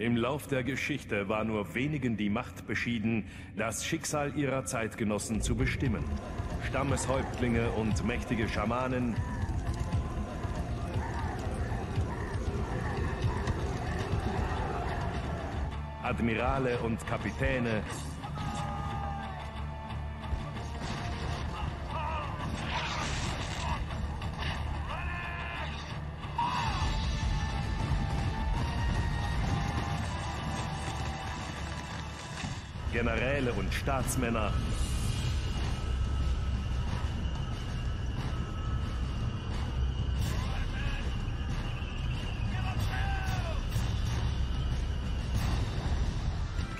Im Lauf der Geschichte war nur wenigen die Macht beschieden, das Schicksal ihrer Zeitgenossen zu bestimmen. Stammeshäuptlinge und mächtige Schamanen Admirale und Kapitäne, Generäle und Staatsmänner,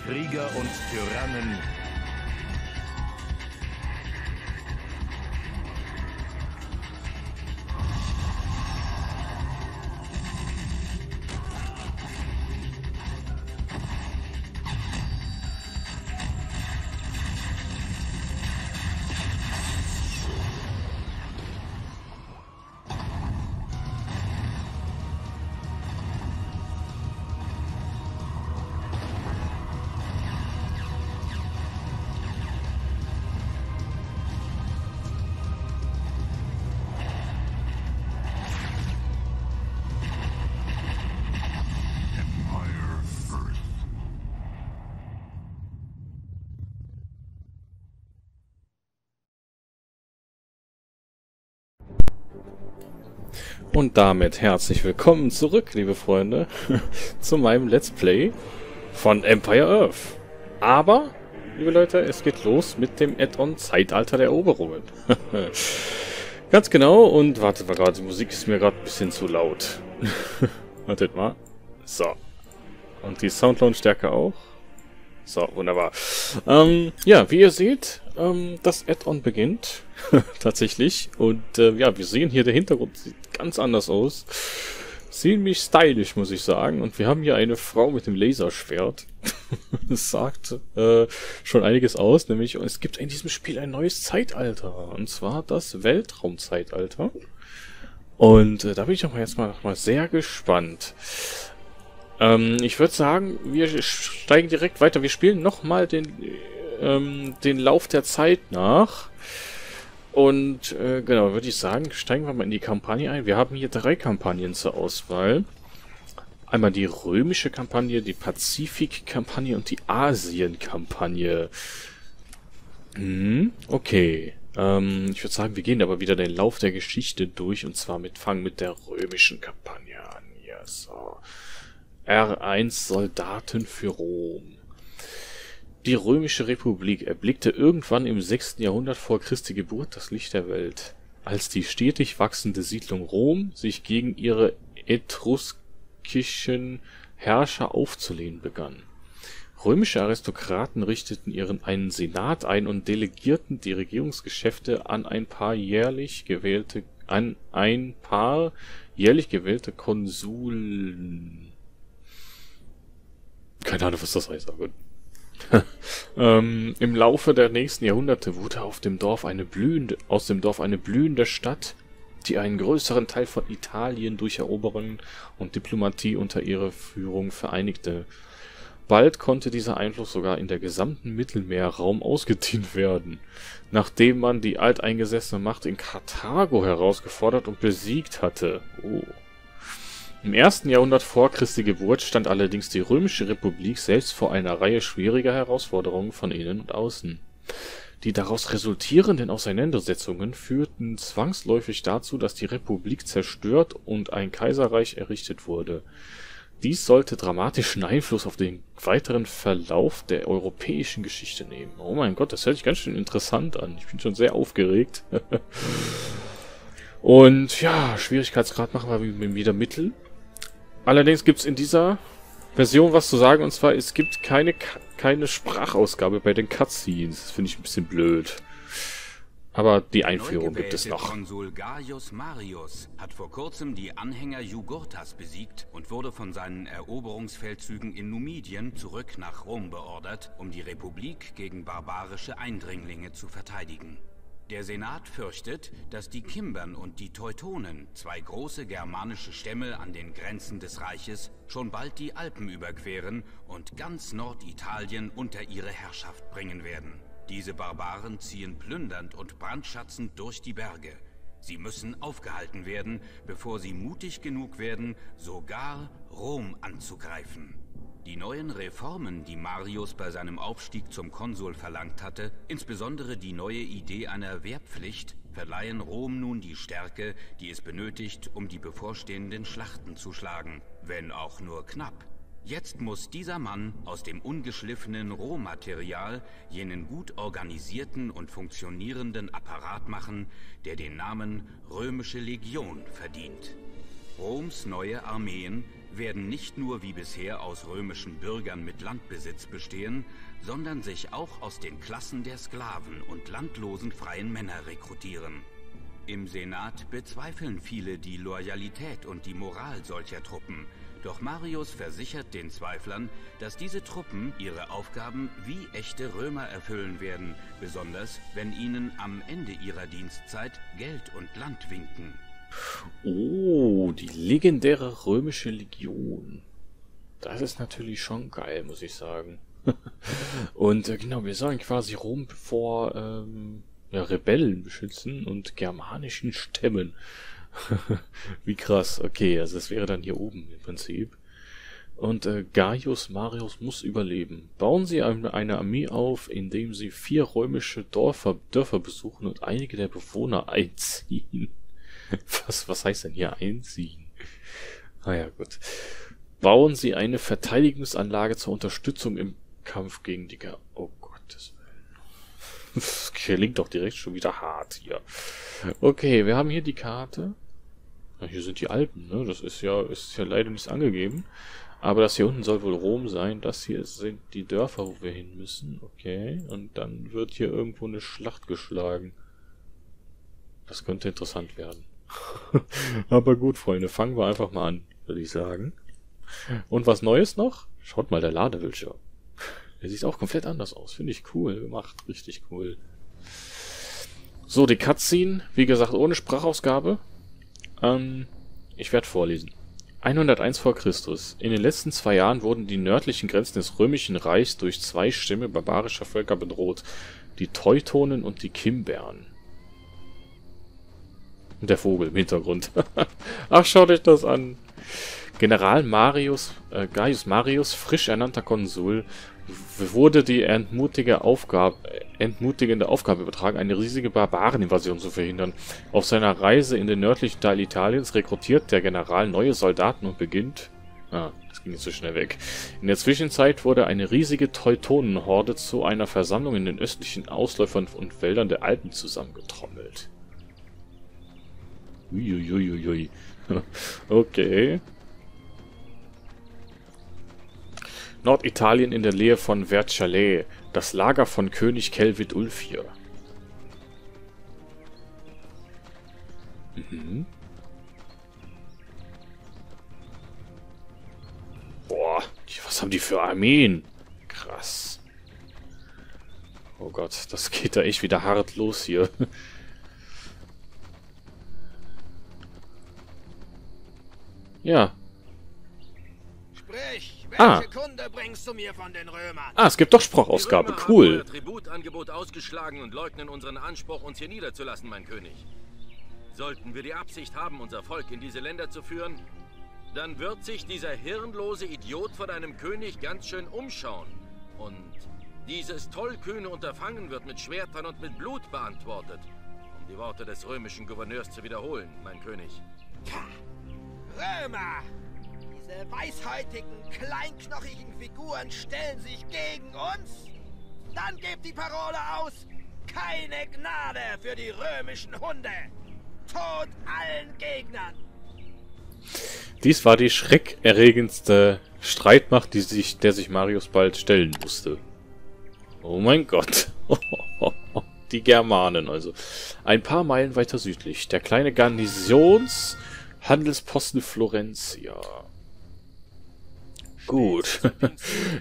Krieger und Tyrannen, und damit herzlich willkommen zurück, liebe Freunde, zu meinem Let's Play von Empire Earth. Aber, liebe Leute, es geht los mit dem Add-on Zeitalter der Eroberungen. Ganz genau, und wartet mal gerade, die Musik ist mir gerade ein bisschen zu laut. Wartet mal. So. Und die Soundlautstärke auch. So, wunderbar. Ja, wie ihr seht, das Add-on beginnt. Tatsächlich. Und ja, wir sehen hier, der Hintergrund sieht ganz anders aus. Ziemlich stylisch, muss ich sagen. Und wir haben hier eine Frau mit dem Laserschwert. Das sagt schon einiges aus. Nämlich, es gibt in diesem Spiel ein neues Zeitalter. Und zwar das Weltraumzeitalter. Und da bin ich auch jetzt mal sehr gespannt. Ich würde sagen, wir steigen direkt weiter. Wir spielen nochmal den Lauf der Zeit nach. Und genau, würde ich sagen, steigen wir mal in die Kampagne ein. Wir haben hier 3 Kampagnen zur Auswahl. Einmal die römische Kampagne, die Pazifik-Kampagne und die Asien-Kampagne. Okay. Ich würde sagen, wir gehen aber wieder den Lauf der Geschichte durch. Und zwar fangen mit der römischen Kampagne an. Ja, so. R1 Soldaten für Rom. Die römische Republik erblickte irgendwann im 6. Jahrhundert vor Christi Geburt das Licht der Welt, als die stetig wachsende Siedlung Rom sich gegen ihre etruskischen Herrscher aufzulehnen begann. Römische Aristokraten richteten ihren einen Senat ein und delegierten die Regierungsgeschäfte an ein paar jährlich gewählte Konsuln. Keine Ahnung, was das heißt, aber gut. Im Laufe der nächsten Jahrhunderte wurde aus dem Dorf eine blühende Stadt, die einen größeren Teil von Italien durch Eroberungen und Diplomatie unter ihrer Führung vereinigte. Bald konnte dieser Einfluss sogar in der gesamten Mittelmeerraum ausgedehnt werden, nachdem man die alteingesessene Macht in Karthago herausgefordert und besiegt hatte. Oh. Im 1. Jahrhundert vor Christi Geburt stand allerdings die römische Republik selbst vor einer Reihe schwieriger Herausforderungen von innen und außen. Die daraus resultierenden Auseinandersetzungen führten zwangsläufig dazu, dass die Republik zerstört und ein Kaiserreich errichtet wurde. Dies sollte dramatischen Einfluss auf den weiteren Verlauf der europäischen Geschichte nehmen. Oh mein Gott, das hört sich ganz schön interessant an. Ich bin schon sehr aufgeregt. Und ja, Schwierigkeitsgrad machen wir wieder mittel. Allerdings gibt es in dieser Version was zu sagen, und zwar, es gibt keine Sprachausgabe bei den Cutscenes. Das finde ich ein bisschen blöd. Aber die Einführung gibt es noch. Konsul Gaius Marius hat vor kurzem die Anhänger Jugurthas besiegt und wurde von seinen Eroberungsfeldzügen in Numidien zurück nach Rom beordert, um die Republik gegen barbarische Eindringlinge zu verteidigen. Der Senat fürchtet, dass die Kimbern und die Teutonen, zwei große germanische Stämme an den Grenzen des Reiches, schon bald die Alpen überqueren und ganz Norditalien unter ihre Herrschaft bringen werden. Diese Barbaren ziehen plündernd und brandschatzend durch die Berge. Sie müssen aufgehalten werden, bevor sie mutig genug werden, sogar Rom anzugreifen. Die neuen Reformen, die Marius bei seinem Aufstieg zum Konsul verlangt hatte, insbesondere die neue Idee einer Wehrpflicht, verleihen Rom nun die Stärke, die es benötigt, um die bevorstehenden Schlachten zu schlagen, wenn auch nur knapp. Jetzt muss dieser Mann aus dem ungeschliffenen Rohmaterial jenen gut organisierten und funktionierenden Apparat machen, der den Namen Römische Legion verdient. Roms neue Armeen werden nicht nur wie bisher aus römischen Bürgern mit Landbesitz bestehen, sondern sich auch aus den Klassen der Sklaven und landlosen freien Männer rekrutieren. Im Senat bezweifeln viele die Loyalität und die Moral solcher Truppen, doch Marius versichert den Zweiflern, dass diese Truppen ihre Aufgaben wie echte Römer erfüllen werden, besonders wenn ihnen am Ende ihrer Dienstzeit Geld und Land winken. Oh, die legendäre römische Legion. Das ist natürlich schon geil, muss ich sagen. Und genau, wir sollen quasi Rom vor Rebellen beschützen und germanischen Stämmen. Wie krass. Okay, also das wäre dann hier oben im Prinzip. Und Gaius Marius muss überleben. Bauen Sie eine Armee auf, indem Sie 4 römische Dörfer besuchen und einige der Bewohner einziehen. Was heißt denn hier einziehen? Naja, gut. Bauen Sie eine Verteidigungsanlage zur Unterstützung im Kampf gegen die... Oh Gottes Willen. Das klingt doch direkt schon wieder hart hier. Okay, wir haben hier die Karte. Ja, hier sind die Alpen, ne? Das ist ja leider nicht angegeben. Aber das hier unten soll wohl Rom sein. Das hier sind die Dörfer, wo wir hin müssen. Okay, und dann wird hier irgendwo eine Schlacht geschlagen. Das könnte interessant werden. Aber gut, Freunde, fangen wir einfach mal an, würde ich sagen. Und was Neues noch? Schaut mal, der Ladebildschirm. Der sieht auch komplett anders aus. Finde ich cool gemacht. Richtig cool. So, die Cutscene. Wie gesagt, ohne Sprachausgabe. Ich werde vorlesen. 101 vor Christus. In den letzten 2 Jahren wurden die nördlichen Grenzen des Römischen Reichs durch 2 Stämme barbarischer Völker bedroht. Die Teutonen und die Kimbern. Der Vogel im Hintergrund. Ach, schaut euch das an. General Marius, Gaius Marius, frisch ernannter Konsul, wurde die entmutigende Aufgabe übertragen, eine riesige Barbareninvasion zu verhindern. Auf seiner Reise in den nördlichen Teil Italiens rekrutiert der General neue Soldaten und beginnt... Ah, das ging jetzt so schnell weg. In der Zwischenzeit wurde eine riesige Teutonenhorde zu einer Versammlung in den östlichen Ausläufern und Wäldern der Alpen zusammengetrommelt. Uiuiuiui. Okay. Norditalien in der Nähe von Vercelli. Das Lager von König Kelvid Ulf hier. Mhm. Boah, was haben die für Armeen? Krass. Oh Gott, das geht da echt wieder hart los hier. Ja. Sprich, welche Kunde bringst du mir von den Römern? Ah, es gibt doch Sprachausgabe, cool. Die Römer haben unser Tributangebot ausgeschlagen und leugnen unseren Anspruch, uns hier niederzulassen, mein König. Sollten wir die Absicht haben, unser Volk in diese Länder zu führen, dann wird sich dieser hirnlose Idiot von einem König ganz schön umschauen. Und dieses tollkühne Unterfangen wird mit Schwertern und mit Blut beantwortet. Um die Worte des römischen Gouverneurs zu wiederholen, mein König. Ja. Römer! Diese weißhäutigen, kleinknochigen Figuren stellen sich gegen uns? Dann gebt die Parole aus! Keine Gnade für die römischen Hunde! Tod allen Gegnern! Dies war die schreckerregendste Streitmacht, der sich Marius bald stellen musste. Oh mein Gott! Die Germanen also. Ein paar Meilen weiter südlich. Der kleine Handelsposten Florencia. Gut.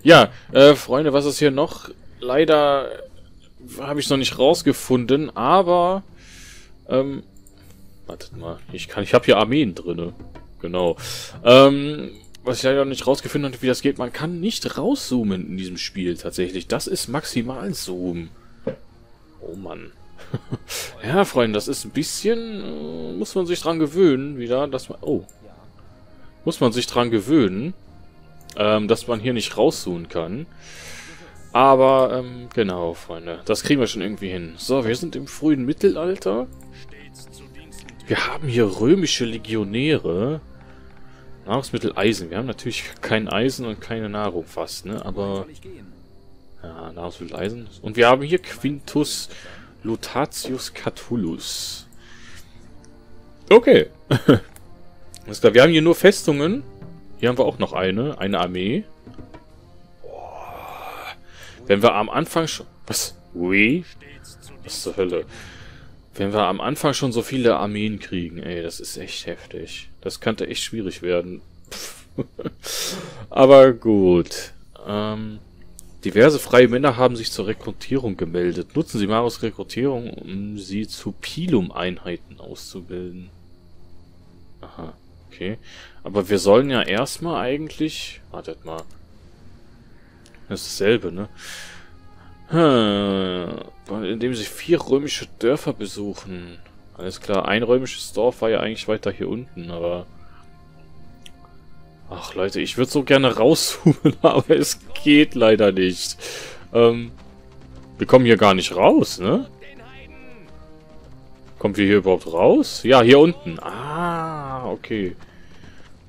Ja, Freunde, was ist hier noch? Leider habe ich noch nicht rausgefunden, aber wartet mal, ich habe hier Armeen drinne, genau. Was ich leider noch nicht rausgefunden habe, wie das geht, man kann nicht rauszoomen in diesem Spiel tatsächlich. Das ist Maximalzoom. Oh Mann. Ja, Freunde, das ist ein bisschen... muss man sich dran gewöhnen, wieder, dass man... Oh. Muss man sich dran gewöhnen, dass man hier nicht rauszoomen kann. Aber, genau, Freunde. Das kriegen wir schon irgendwie hin. So, wir sind im frühen Mittelalter. Wir haben hier römische Legionäre. Nahrungsmittel, Eisen. Wir haben natürlich kein Eisen und keine Nahrung fast, ne? Aber... Ja, Nahrungsmittel, Eisen. Und wir haben hier Quintus Lutatius Catullus. Okay. Alles klar, wir haben hier nur Festungen. Hier haben wir auch noch eine Armee. Boah. Wenn wir am Anfang schon... Was? Ui? Was zur Hölle? Wenn wir am Anfang schon so viele Armeen kriegen, ey, das ist echt heftig. Das könnte echt schwierig werden. Aber gut. Diverse freie Männer haben sich zur Rekrutierung gemeldet. Nutzen Sie Marius' Rekrutierung, um sie zu Pilum-Einheiten auszubilden. Aha, okay. Aber wir sollen ja erstmal eigentlich... Wartet mal. Das ist dasselbe, ne? Hm. Indem sie 4 römische Dörfer besuchen. Alles klar, ein römisches Dorf war ja eigentlich weiter hier unten, aber... Ach Leute, ich würde so gerne rauszoomen, aber es geht leider nicht. Wir kommen hier gar nicht raus, ne? Kommen wir hier überhaupt raus? Ja, hier unten. Ah, okay.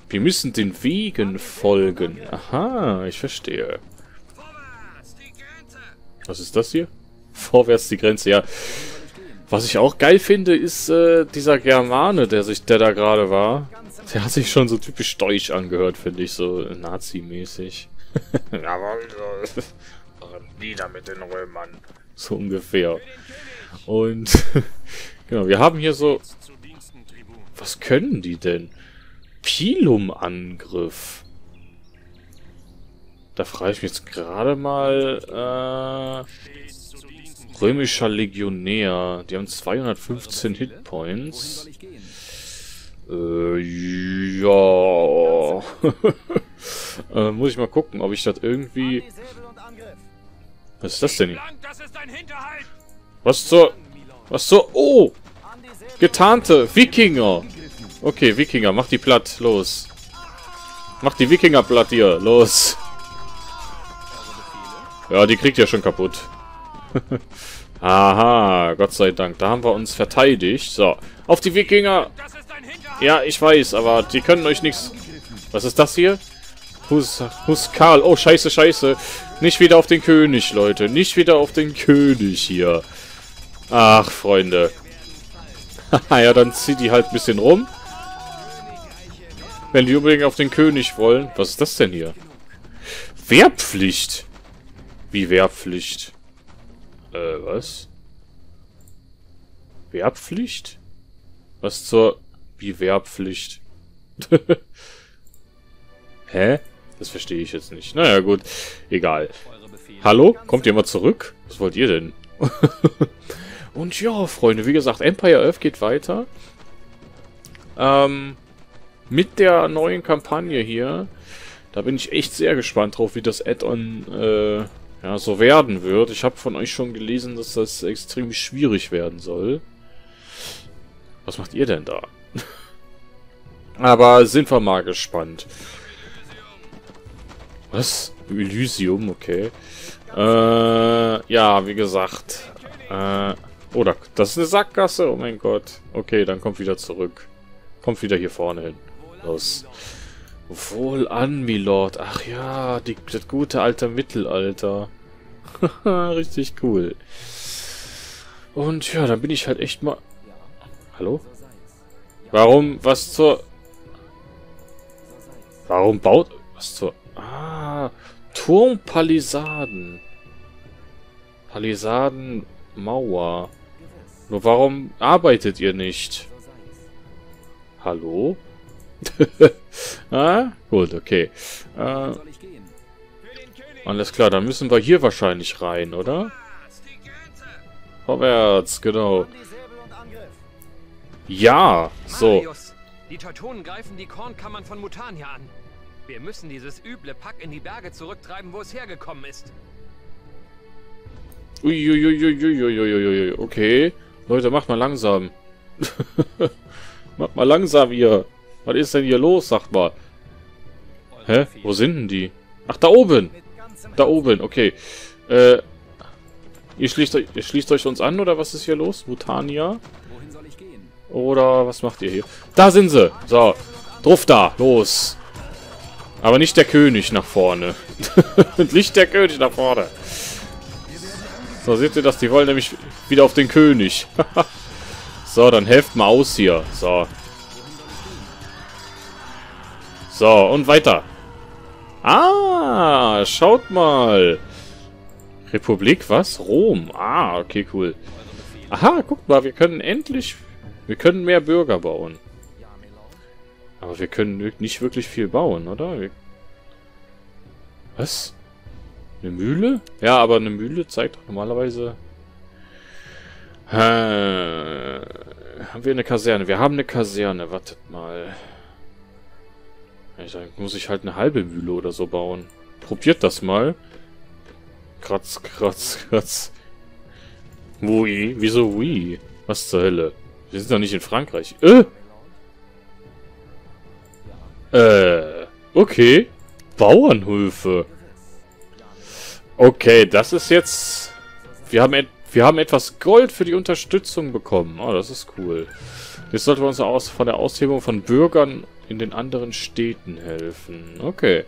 Wir müssen den Wegen folgen. Aha, ich verstehe. Was ist das hier? Vorwärts die Grenze, ja. Was ich auch geil finde, ist dieser Germane, der da gerade war. Der hat sich schon so typisch deutsch angehört, finde ich, so nazimäßig. Jawohl, nieder mit den Römern. So ungefähr. Und genau, wir haben hier so... Was können die denn? Pilum-Angriff. Da frage ich mich jetzt gerade mal... Römischer Legionär. Die haben 215 Hitpoints. Ja. Muss ich mal gucken, ob ich das irgendwie... Was ist das denn hier? Was zur... Was zur... Oh! Getarnte Wikinger! Okay, Wikinger, mach die platt. Los. Mach die Wikinger platt hier. Los. Ja, die kriegt ja schon kaputt. Aha, Gott sei Dank. Da haben wir uns verteidigt. So, auf die Wikinger. Ja, ich weiß, aber die können euch nichts... Was ist das hier? Hus Karl. Oh, scheiße, scheiße. Nicht wieder auf den König, Leute. Nicht wieder auf den König hier. Ach, Freunde. Ja, dann zieht die halt ein bisschen rum. Wenn die unbedingt auf den König wollen. Was ist das denn hier? Wehrpflicht. Wie Wehrpflicht? Was? Wehrpflicht? Was zur... Wie Wehrpflicht? Hä? Das verstehe ich jetzt nicht. Naja, gut. Egal. Hallo? Kommt ihr mal zurück? Was wollt ihr denn? Und ja, Freunde, wie gesagt, Empire Earth geht weiter. Mit der neuen Kampagne hier. Da bin ich echt sehr gespannt drauf, wie das Add-on... ja, so werden wird. Ich habe von euch schon gelesen, dass das extrem schwierig werden soll. Was macht ihr denn da? Aber sind wir mal gespannt. Was? Elysium, okay. Ja, wie gesagt. Oder, das ist eine Sackgasse, oh mein Gott. Okay, dann kommt wieder zurück. Kommt wieder hier vorne hin. Los. Wohl an, Milord. Ach ja, das gute alte Mittelalter. Richtig cool. Und ja, dann bin ich halt echt mal... Hallo? Warum? Was zur... Warum baut... Was zur... Ah, Turmpalisaden. Palisadenmauer. Nur warum arbeitet ihr nicht? Hallo? Ah, gut, okay. Alles klar, dann müssen wir hier wahrscheinlich rein, oder? Vorwärts, genau. Ja, so. Marius, die Teutonen greifen die Kornkammern von Mutania an. Wir müssen dieses üble Pack in die Berge zurücktreiben, wo es hergekommen ist. Uiuiuiuiuiuiuiui. Okay. Leute, macht mal langsam. Macht mal langsam hier. Was ist denn hier los, sagt mal. Hä? Wo sind denn die? Ach, da oben. Da oben, okay. Ihr schließt euch uns an, oder was ist hier los? Mutania? Oder was macht ihr hier? Da sind sie. So. Drauf da. Los. Aber nicht der König nach vorne. Nicht der König nach vorne. So, seht ihr das? Die wollen nämlich wieder auf den König. So, dann helft mal aus hier. So. So, und weiter. Ah, schaut mal. Republik, was? Rom. Ah, okay, cool. Aha, guck mal, wir können endlich... Wir können mehr Bürger bauen. Aber wir können nicht wirklich viel bauen, oder? Was? Eine Mühle? Ja, aber eine Mühle zeigt doch normalerweise... Haben wir eine Kaserne? Wir haben eine Kaserne. Wartet mal. Dann muss ich halt eine halbe Mühle oder so bauen. Probiert das mal. Kratz, kratz, kratz. Wui? Wieso wui? Was zur Hölle? Wir sind doch nicht in Frankreich. Okay. Bauernhöfe. Okay, das ist jetzt... Wir haben etwas Gold für die Unterstützung bekommen. Oh, das ist cool. Jetzt sollten wir uns auch von der Aushebung von Bürgern in den anderen Städten helfen. Okay.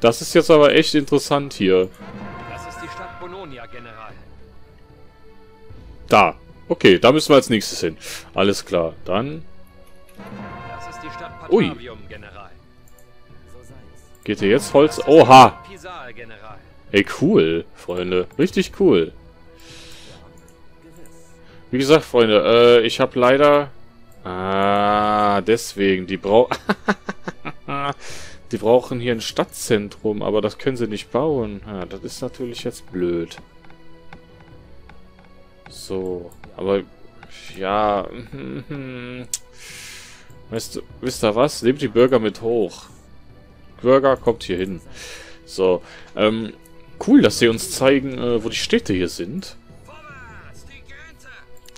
Das ist jetzt aber echt interessant hier. Das ist die Stadt Bononia, General. Da. Okay, da müssen wir als nächstes hin. Alles klar, dann... Das ist die Stadt Patavium, General. Geht ihr jetzt Holz? Oha! Ey, cool, Freunde. Richtig cool. Wie gesagt, Freunde, ich habe leider... Ah, deswegen. Die brauchen hier ein Stadtzentrum, aber das können sie nicht bauen. Ja, das ist natürlich jetzt blöd. So, aber... Ja... Wisst ihr was? Nehmt die Bürger mit hoch. Bürger, kommt hier hin. So, cool, dass sie uns zeigen, wo die Städte hier sind.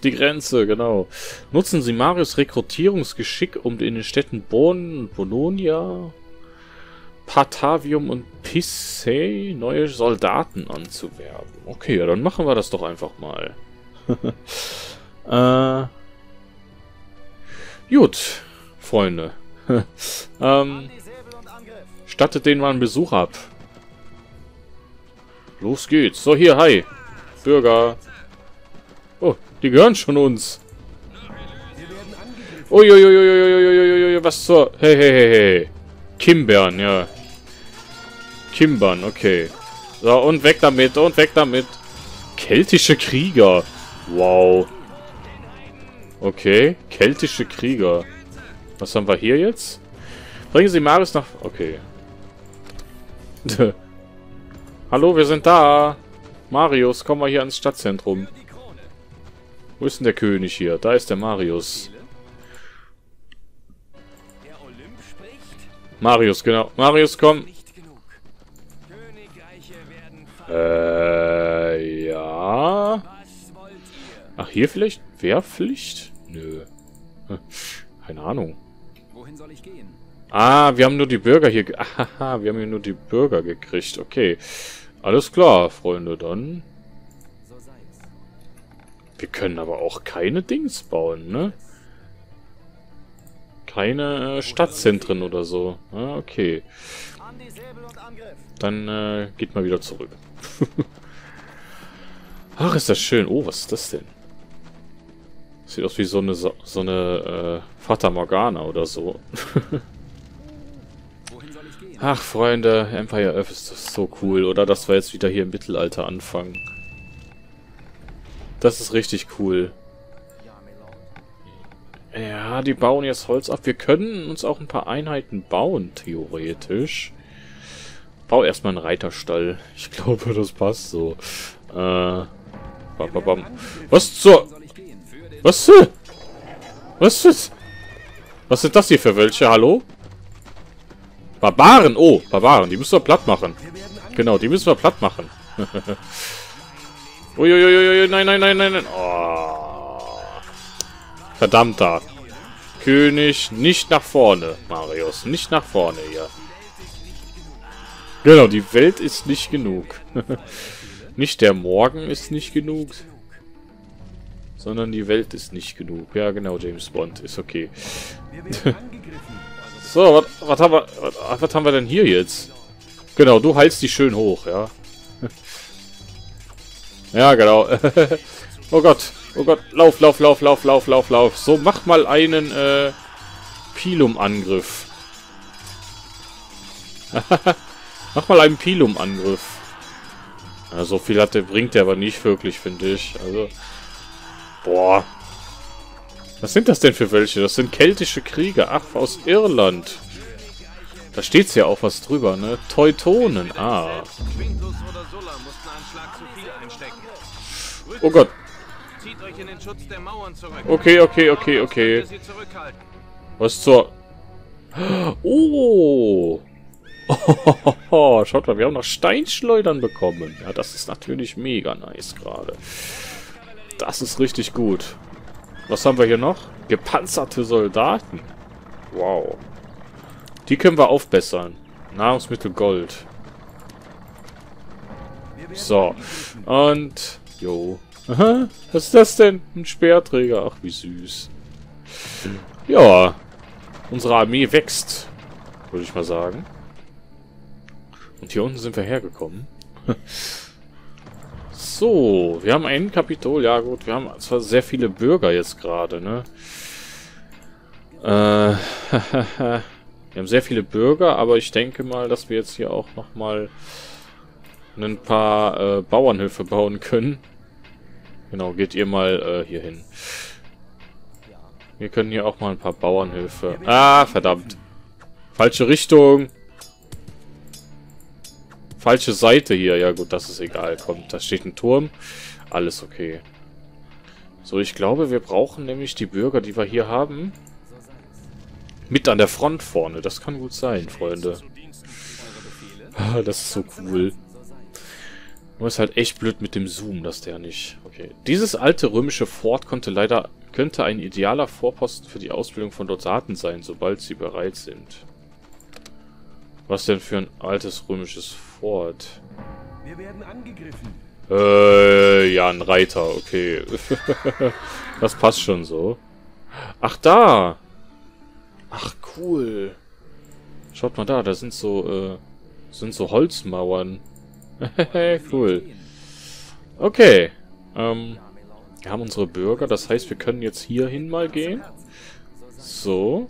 Die Grenze, genau. Nutzen Sie Marius' Rekrutierungsgeschick, um in den Städten Bononia, Patavium und Pissae neue Soldaten anzuwerben. Okay, ja, dann machen wir das doch einfach mal. Gut, Freunde. Stattet denen mal einen Besuch ab. Los geht's. So, hier, hi. Bürger. Oh, die gehören schon uns. Uiuiuiuiuiuiuiui, was zur... Hey, hey, hey, hey. Kimbern, ja. Kimbern, okay. So, und weg damit, und weg damit. Keltische Krieger. Wow. Okay, keltische Krieger. Was haben wir hier jetzt? Bringen Sie Marius nach... Okay. Hallo, wir sind da. Marius, komm mal hier ans Stadtzentrum. Wo ist denn der König hier? Da ist der Marius. Marius, genau. Marius, komm. Ja. Ach, hier vielleicht? Wehrpflicht? Nö. Keine Ahnung. Wohin soll ich gehen? Ah, wir haben nur die Bürger hier... Aha, wir haben hier nur die Bürger gekriegt. Okay. Alles klar, Freunde, dann... Wir können aber auch keine Dings bauen, ne? Keine Stadtzentren oder so. Ah, okay. Dann geht mal wieder zurück. Ach, ist das schön. Oh, was ist das denn? Sieht aus wie so eine Fata Morgana oder so. Ach, Freunde, Empire Earth ist so cool, oder? Dass wir jetzt wieder hier im Mittelalter anfangen. Das ist richtig cool. Ja, die bauen jetzt Holz ab. Wir können uns auch ein paar Einheiten bauen, theoretisch. Bau erstmal einen Reiterstall. Ich glaube, das passt so. Was zur... Was? Was ist? Was sind das hier für welche? Hallo? Barbaren! Oh, Barbaren. Die müssen wir platt machen. Genau, die müssen wir platt machen. Uiuiuiui, nein, nein, nein, nein, nein. Oh. Verdammter. König, nicht nach vorne, Marius. Nicht nach vorne hier. Genau, die Welt ist nicht genug. Nicht der Morgen ist nicht genug. Sondern die Welt ist nicht genug. Ja, genau, James Bond. Ist okay. So, was haben wir, was haben wir denn hier jetzt? Genau, du heilst die schön hoch, ja. Ja, genau. Oh Gott, lauf, lauf, lauf, lauf, lauf, lauf, lauf. So, mach mal einen Pilum-Angriff. Mach mal einen Pilum-Angriff. Ja, so viel hat der, bringt der aber nicht wirklich, finde ich. Also, boah. Was sind das denn für welche? Das sind keltische Krieger. Ach, aus Irland. Da steht's ja auch was drüber, ne? Teutonen, ah. Oh Gott. Okay, okay, okay, okay. Was zur... Oh! Oh, schaut mal, wir haben noch Steinschleudern bekommen. Ja, das ist natürlich mega nice gerade. Das ist richtig gut. Was haben wir hier noch? Gepanzerte Soldaten. Wow. Die können wir aufbessern. Nahrungsmittel Gold. So. Und... Jo. Aha, was ist das denn? Ein Speerträger. Ach, wie süß. Ja. Unsere Armee wächst, würde ich mal sagen. Und hier unten sind wir hergekommen. So, wir haben einen Kapitol. Ja gut, wir haben zwar sehr viele Bürger jetzt gerade, ne? Wir haben sehr viele Bürger, aber ich denke mal, dass wir jetzt hier auch nochmal ein paar Bauernhöfe bauen können. Genau, geht ihr mal hier hin. Wir können hier auch mal ein paar Bauernhöfe... Ah, verdammt. Falsche Richtung. Falsche Seite hier. Ja gut, das ist egal. Komm, da steht ein Turm. Alles okay. So, ich glaube, wir brauchen nämlich die Bürger, die wir hier haben, mit an der Front vorne. Das kann gut sein, Freunde. Das ist so cool. Nur ist halt echt blöd mit dem Zoom, dass der nicht... Okay. Dieses alte römische Fort konnte leider... könnte ein idealer Vorposten für die Ausbildung von Soldaten sein, sobald sie bereit sind. Was denn für ein altes römisches Fort? Wir werden angegriffen. Ja, ein Reiter, okay. Das passt schon so. Ach, da! Ach, cool. Schaut mal da, da sind so Holzmauern. Cool. Okay. Wir haben unsere Bürger. Das heißt, wir können jetzt hierhin mal gehen. So.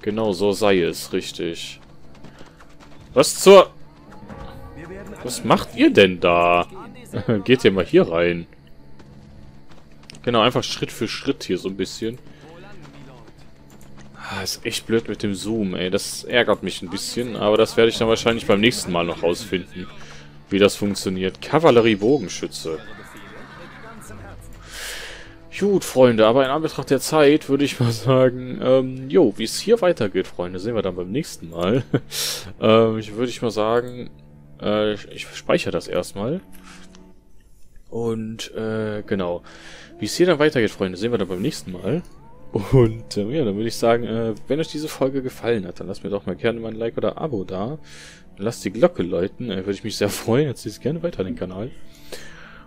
Genau, so sei es. Richtig. Was zur... Was macht ihr denn da? Geht ihr mal hier rein. Genau, einfach Schritt für Schritt hier so ein bisschen. Ah, ist echt blöd mit dem Zoom, ey. Das ärgert mich ein bisschen. Aber das werde ich dann wahrscheinlich beim nächsten Mal noch rausfinden, wie das funktioniert. Kavallerie-Bogenschütze. Gut, Freunde, aber in Anbetracht der Zeit würde ich mal sagen, jo, wie es hier weitergeht, Freunde, sehen wir dann beim nächsten Mal. Würde ich mal sagen, ich speichere das erstmal. Und, genau. Wie es hier dann weitergeht, Freunde, sehen wir dann beim nächsten Mal. Und ja, dann würde ich sagen, wenn euch diese Folge gefallen hat, dann lasst mir doch mal gerne mal ein Like oder ein Abo da. Lasst die Glocke läuten, würde ich mich sehr freuen. Jetzt seht gerne weiter den Kanal.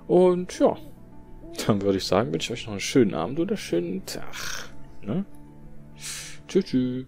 Und ja, dann würde ich sagen, wünsche ich euch noch einen schönen Abend oder schönen Tag. Ne? Tschüss, tschüss.